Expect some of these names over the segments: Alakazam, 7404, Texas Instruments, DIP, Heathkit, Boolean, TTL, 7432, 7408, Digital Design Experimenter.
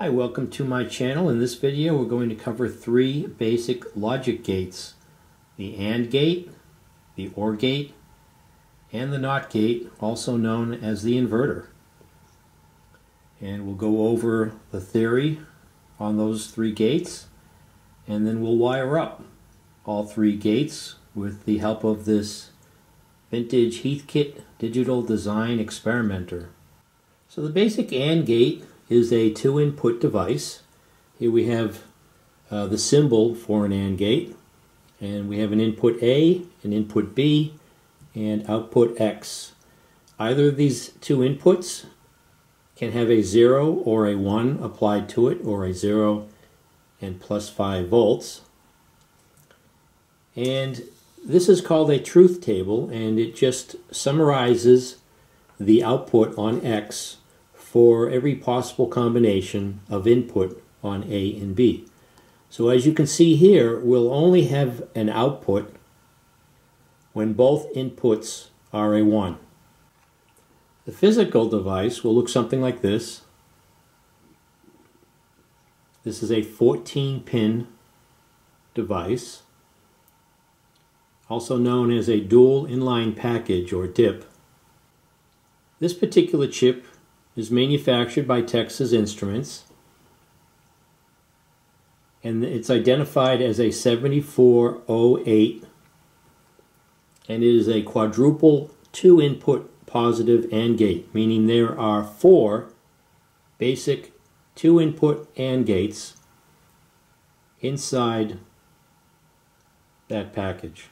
Hi, welcome to my channel. In this video we're going to cover three basic logic gates: the AND gate, the OR gate, and the NOT gate, also known as the inverter. And we'll go over the theory on those three gates, and then we'll wire up all three gates with the help of this vintage Heathkit digital design experimenter. So the basic AND gate is a two-input device. Here we have the symbol for an AND gate, and we have an input A, an input B, and output X. Either of these two inputs can have a 0 or a 1 applied to it, or a 0 and plus 5 volts. And this is called a truth table, and it just summarizes the output on X for every possible combination of input on A and B. So as you can see here, we'll only have an output when both inputs are a 1. The physical device will look something like this. This is a 14-pin device, also known as a dual inline package, or DIP. This particular chip is manufactured by Texas Instruments, and it's identified as a 7408, and it is a quadruple two-input positive AND gate, meaning there are four basic two-input AND gates inside that package.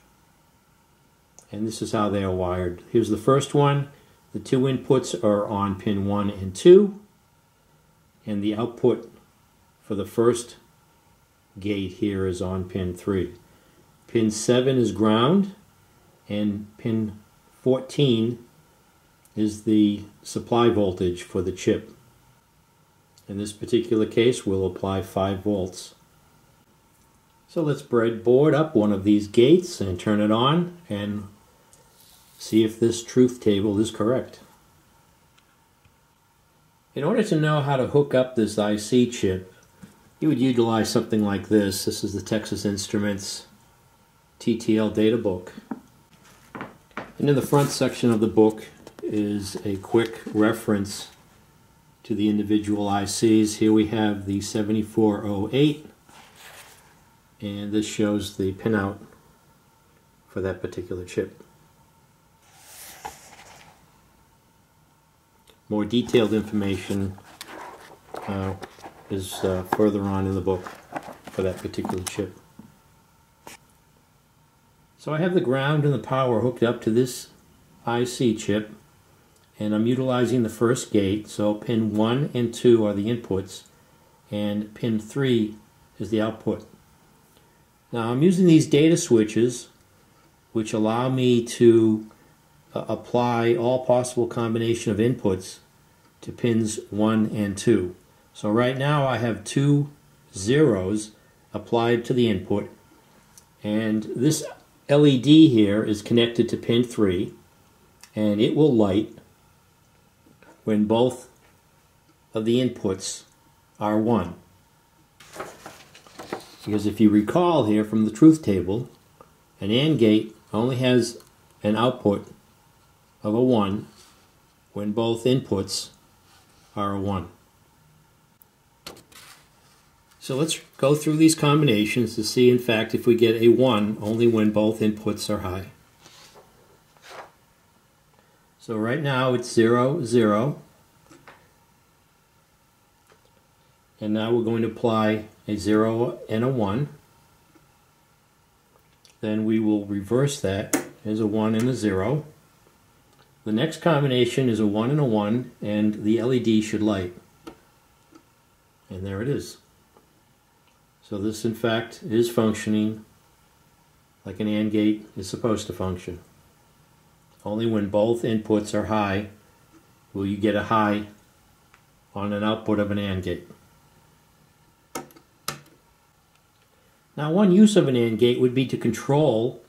And this is how they are wired. Here's the first one. The two inputs are on pin 1 and 2, and the output for the first gate here is on pin 3. Pin 7 is ground, and pin 14 is the supply voltage for the chip. In this particular case, we'll apply 5 volts. So let's breadboard up one of these gates and turn it on, and see if this truth table is correct. In order to know how to hook up this IC chip, you would utilize something like this. This is the Texas Instruments TTL data book. And in the front section of the book is a quick reference to the individual ICs. Here we have the 7408, and this shows the pinout for that particular chip. More detailed information is further on in the book for that particular chip. So I have the ground and the power hooked up to this IC chip, and I'm utilizing the first gate. So pin 1 and 2 are the inputs, and pin 3 is the output. Now I'm using these data switches, which allow me to apply all possible combination of inputs to pins 1 and 2. So right now I have two zeros applied to the input, and this LED here is connected to pin 3, and it will light when both of the inputs are 1. Because if you recall here from the truth table, an AND gate only has an output of a 1 when both inputs are a 1. So let's go through these combinations to see, in fact, if we get a 1 only when both inputs are high. So right now it's 0, 0. And now we're going to apply a 0 and a 1. Then we will reverse that as a 1 and a 0. The next combination is a 1 and a 1, and the LED should light. And there it is. So this, in fact, is functioning like an AND gate is supposed to function. Only when both inputs are high will you get a high on an output of an AND gate. Now, one use of an AND gate would be to control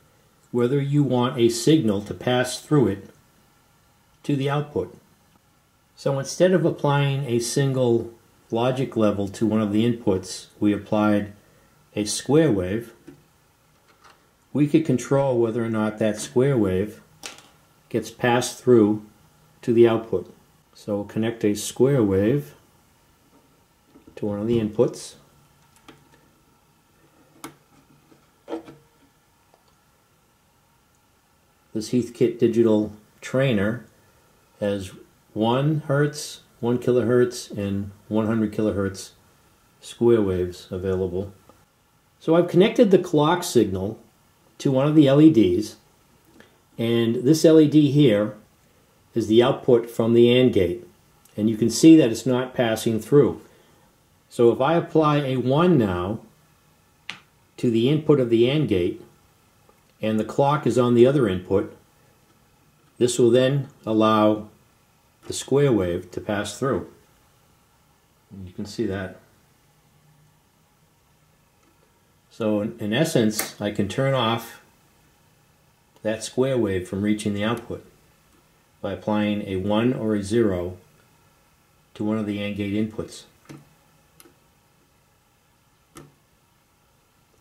whether you want a signal to pass through it to the output. So instead of applying a single logic level to one of the inputs, we applied a square wave, we could control whether or not that square wave gets passed through to the output. So we'll connect a square wave to one of the inputs. This Heathkit digital trainer has 1 Hertz, 1 kilohertz, and 100 kilohertz square waves available. So I've connected the clock signal to one of the LEDs, and this LED here is the output from the AND gate, and you can see that it's not passing through. So if I apply a 1 now to the input of the AND gate, and the clock is on the other input, this will then allow the square wave to pass through. You can see that. So in essence, I can turn off that square wave from reaching the output by applying a 1 or a 0 to one of the AND gate inputs.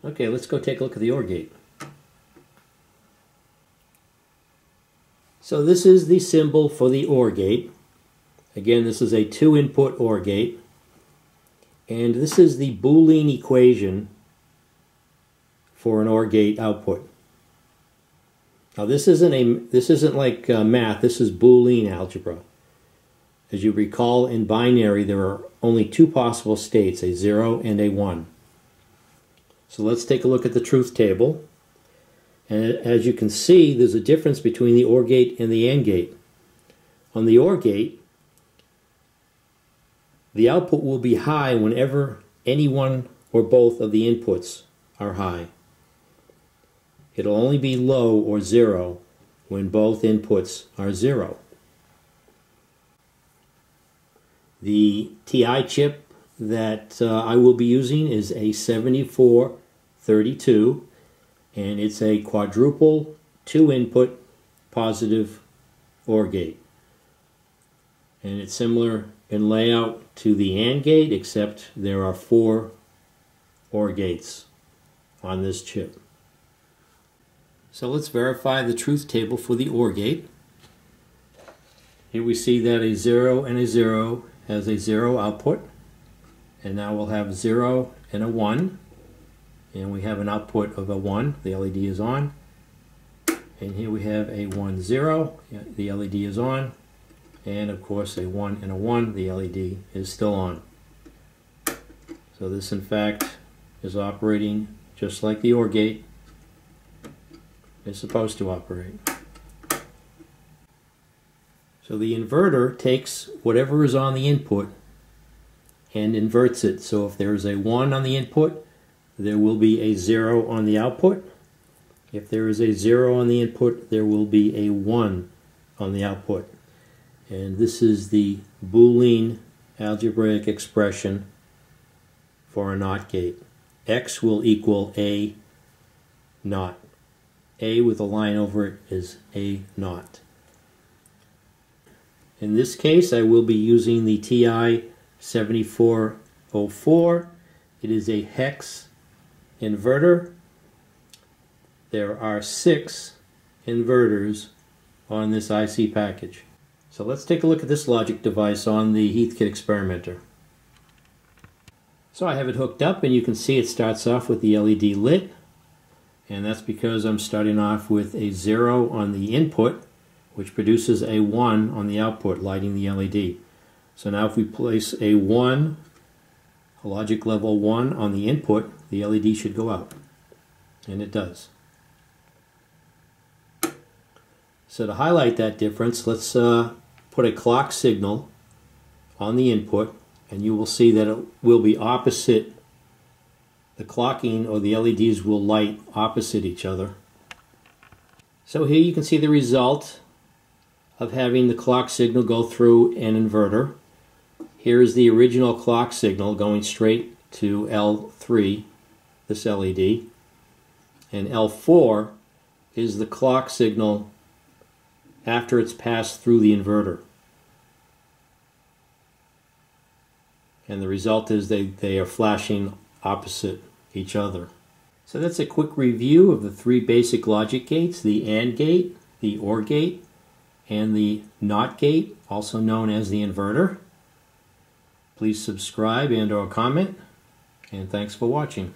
Okay, let's go take a look at the OR gate. So this is the symbol for the OR gate. Again, this is a 2-input OR gate. And this is the Boolean equation for an OR gate output. Now this isn't like math, this is Boolean algebra. As you recall, in binary there are only 2 possible states, a 0 and a 1. So let's take a look at the truth table. And as you can see, there's a difference between the OR gate and the AND gate. On the OR gate, the output will be high whenever any one or both of the inputs are high. It'll only be low or 0 when both inputs are 0. The TI chip that I will be using is a 7432, and it's a quadruple 2-input positive OR gate, and it's similar in layout to the AND gate, except there are 4 OR gates on this chip. So let's verify the truth table for the OR gate. Here we see that a 0 and a 0 has a 0 output, and now we'll have 0 and a 1, and we have an output of a 1, the LED is on, and here we have a 1, 0, the LED is on, and of course a 1 and a 1, the LED is still on. So this in fact is operating just like the OR gate is supposed to operate. So the inverter takes whatever is on the input and inverts it. So if there is a 1 on the input, there will be a 0 on the output. If there is a 0 on the input, there will be a 1 on the output. And this is the Boolean algebraic expression for a NOT gate. X will equal A naught. A with a line over it is A naught. In this case, I will be using the TI 7404. It is a hex inverter. There are 6 inverters on this IC package. So let's take a look at this logic device on the Heathkit experimenter. So I have it hooked up, and you can see it starts off with the LED lit, and that's because I'm starting off with a 0 on the input, which produces a 1 on the output, lighting the LED. So now if we place a 1, a logic level 1 on the input, the LED should go out, and it does. So to highlight that difference, let's put a clock signal on the input, and you will see that it will be opposite, the clocking or the LEDs will light opposite each other. So here you can see the result of having the clock signal go through an inverter. Here is the original clock signal going straight to L3, this LED, and L4 is the clock signal after it's passed through the inverter. and the result is they are flashing opposite each other. So that's a quick review of the three basic logic gates, the AND gate, the OR gate, and the NOT gate, also known as the inverter. Please subscribe and/or comment, and thanks for watching.